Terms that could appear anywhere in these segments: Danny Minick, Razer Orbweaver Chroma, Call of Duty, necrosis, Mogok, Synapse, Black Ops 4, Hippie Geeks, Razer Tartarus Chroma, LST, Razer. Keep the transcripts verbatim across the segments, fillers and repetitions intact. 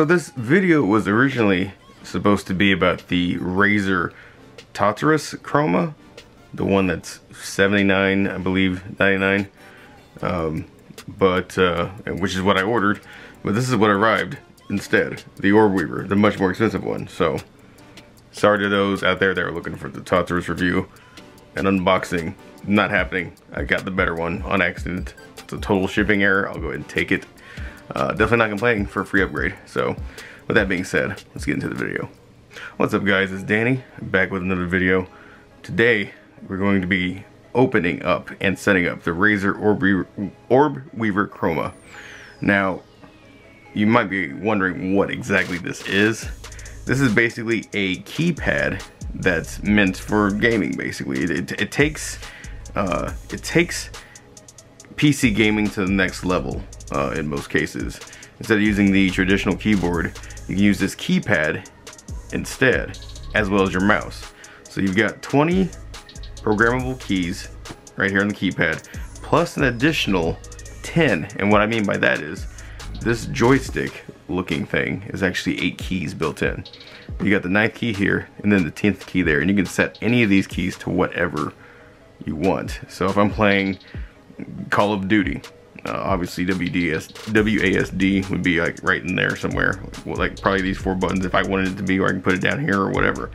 So this video was originally supposed to be about the Razer Tartarus Chroma, the one that's seventy-nine, I believe, ninety-nine, um, but uh, which is what I ordered. But this is what arrived instead: the Orbweaver, the much more expensive one. So sorry to those out there that were looking for the Tartarus review and unboxing. Not happening. I got the better one on accident. It's a total shipping error. I'll go ahead and take it. Uh, definitely not complaining for a free upgrade. So with that being said, let's get into the video. What's up, guys? It's Danny. I'm back with another video. Today we're going to be opening up and setting up the Razer Orbweaver, Orbweaver Chroma. Now you might be wondering what exactly this is. This is basically a keypad that's meant for gaming. Basically, it, it, it takes uh, it takes P C gaming to the next level. Uh, in most cases, instead of using the traditional keyboard, you can use this keypad instead, as well as your mouse. So you've got twenty programmable keys right here on the keypad, plus an additional ten. And what I mean by that is this joystick looking thing is actually eight keys built in. You got the ninth key here and then the tenth key there, and you can set any of these keys to whatever you want. So if I'm playing Call of Duty, Uh, obviously W A S D would be like right in there somewhere, well, like probably these four buttons if I wanted it to be, or I can put it down here or whatever.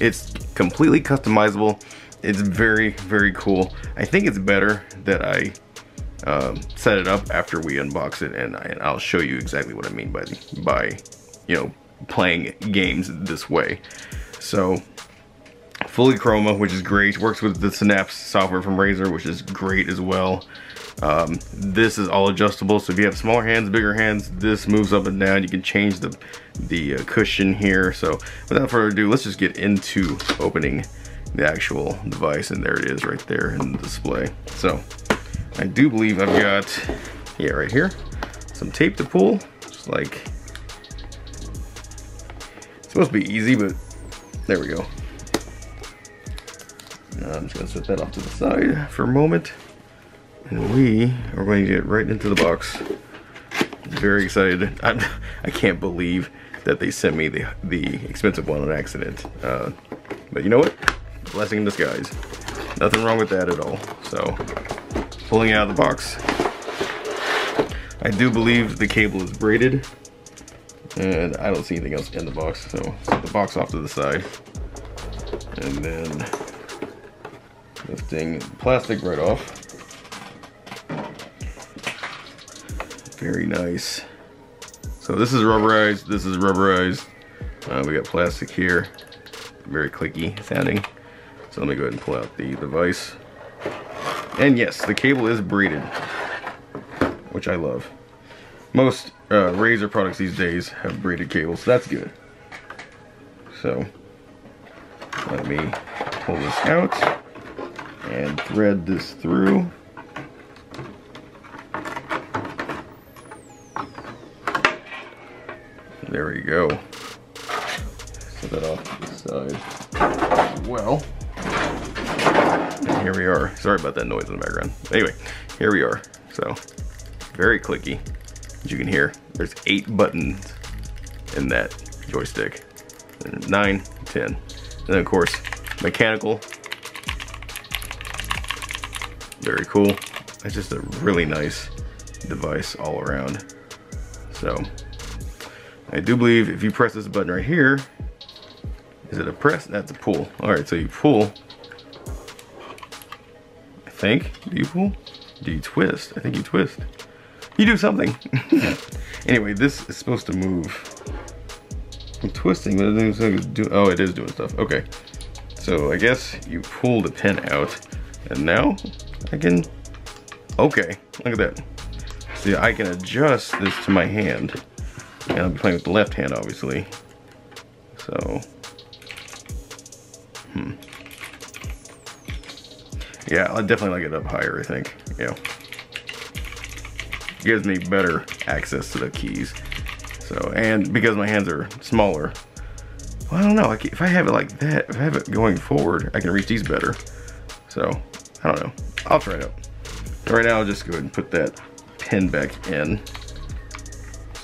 It's completely customizable. It's very, very cool. I think it's better that I um, set it up after we unbox it, and, I, and I'll show you exactly what I mean by, the, by you know, playing games this way. So fully Chroma, which is great. Works with the Synapse software from Razer, which is great as well. Um, this is all adjustable, so if you have smaller hands, bigger hands, this moves up and down. You can change the, the uh, cushion here. So without further ado, let's just get into opening the actual device, and there it is right there in the display. So I do believe I've got, yeah, right here, some tape to pull. Just like, it's supposed to be easy, but there we go. Now I'm just gonna set that off to the side for a moment. And we are going to get right into the box. Very excited. I'm, I can't believe that they sent me the, the expensive one on accident. Uh, but you know what? Blessing in disguise. Nothing wrong with that at all. So, pulling it out of the box. I do believe the cable is braided. And I don't see anything else in the box. So, set the box off to the side. And then, lifting plastic right off. Very nice. So this is rubberized, this is rubberized. Uh, we got plastic here. Very clicky sounding. So let me go ahead and pull out the device. And yes, the cable is braided, which I love. Most uh, Razer products these days have braided cables, so that's good. So let me pull this out and thread this through. There we go. Set that off to the side. Well, and here we are. Sorry about that noise in the background. Anyway, here we are. So, very clicky. As you can hear, there's eight buttons in that joystick. Nine, ten. And then, of course, mechanical. Very cool. It's just a really nice device all around. So, I do believe if you press this button right here, is it a press? That's a pull. All right, so you pull, I think. Do you pull? Do you twist? I think you twist. You do something. Anyway, this is supposed to move. I'm twisting, but it doesn't do, oh, it is doing stuff. Okay, so I guess you pull the pin out, and now I can, okay, look at that. See, I can adjust this to my hand. And I'll be playing with the left hand, obviously. So, hmm. Yeah, I'll definitely like it up higher, I think. Yeah. Gives me better access to the keys. So, and because my hands are smaller, well, I don't know. I can, if I have it like that, if I have it going forward, I can reach these better. So, I don't know. I'll try it out. Right now, I'll just go ahead and put that pin back in.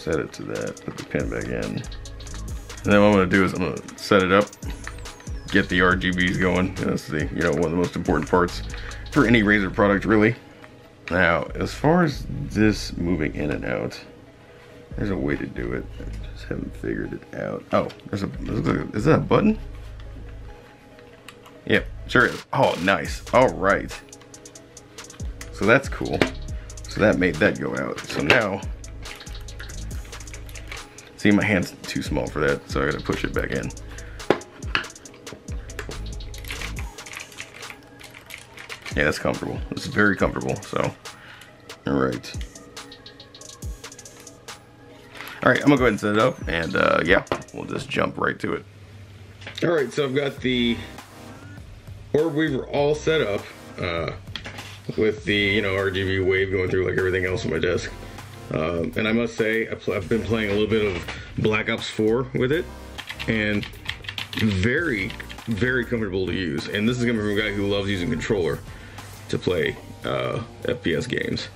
set it to that, put the pin back in. And then what I'm gonna do is I'm gonna set it up, get the R G Bs going. That's the, you know, one of the most important parts for any Razer product, really. Now, as far as this moving in and out, there's a way to do it. I just haven't figured it out. Oh, there's a, is that a button? Yep, sure is. Oh, nice. All right. So that's cool. So that made that go out. So now, see, my hand's too small for that, so I gotta push it back in. Yeah, that's comfortable. It's very comfortable, so. All right. All right, I'm gonna go ahead and set it up, and uh, yeah, we'll just jump right to it. All right, so I've got the Orbweaver all set up uh, with the, you know, R G B wave going through like everything else on my desk. Um, and I must say, I've been playing a little bit of Black Ops four with it, and very, very comfortable to use. And this is coming from a guy who loves using controller to play uh, F P S games.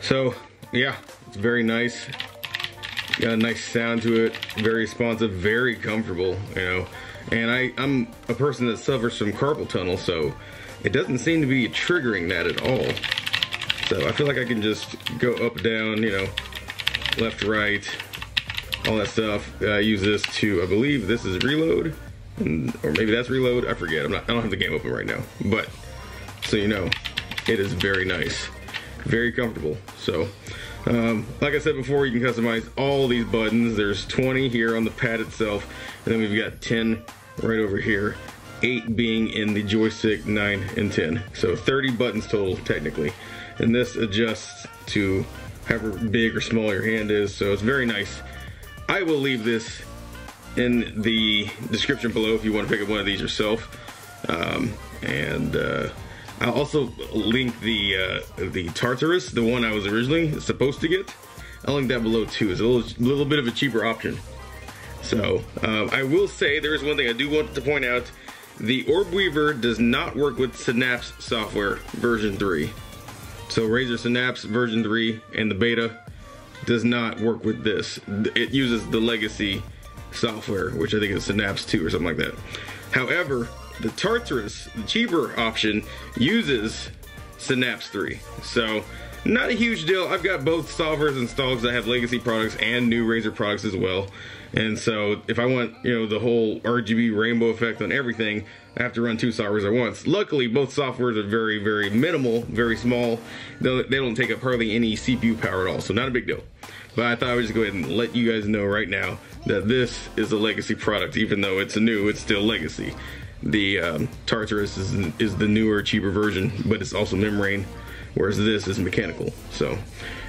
So yeah, it's very nice. Got a nice sound to it, very responsive, very comfortable, you know. And I, I'm a person that suffers from carpal tunnel, so it doesn't seem to be triggering that at all. So I feel like I can just go up, down, you know, left, right, all that stuff. I use this to, I believe this is reload, and, or maybe that's reload, I forget. I'm not, I don't have the game open right now, but so you know, it is very nice, very comfortable. So um, like I said before, you can customize all these buttons. There's twenty here on the pad itself, and then we've got ten right over here, eight being in the joystick, nine and ten, so thirty buttons total technically. And this adjusts to however big or small your hand is, so it's very nice. I will leave this in the description below if you want to pick up one of these yourself. Um, and uh, I'll also link the uh, the Tartarus, the one I was originally supposed to get. I'll link that below too. It's a little, little bit of a cheaper option. So um, I will say there is one thing I do want to point out. The Orbweaver does not work with Synapse software version three. So Razer Synapse version three and the beta does not work with this. It uses the legacy software, which I think is Synapse two or something like that. However, the Tartarus, the cheaper option, uses Synapse three. So not a huge deal. I've got both solvers installed because I have legacy products and new Razer products as well. And so if I want, you know, the whole R G B rainbow effect on everything, I have to run two softwares at once. Luckily, both softwares are very, very minimal, very small. They don't take up hardly any C P U power at all, so not a big deal. But I thought I would just go ahead and let you guys know right now that this is a legacy product. Even though it's new, it's still legacy. The um, Tartarus is, is the newer, cheaper version, but it's also membrane, whereas this is mechanical. So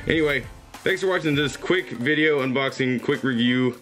anyway, thanks for watching this quick video unboxing, quick review,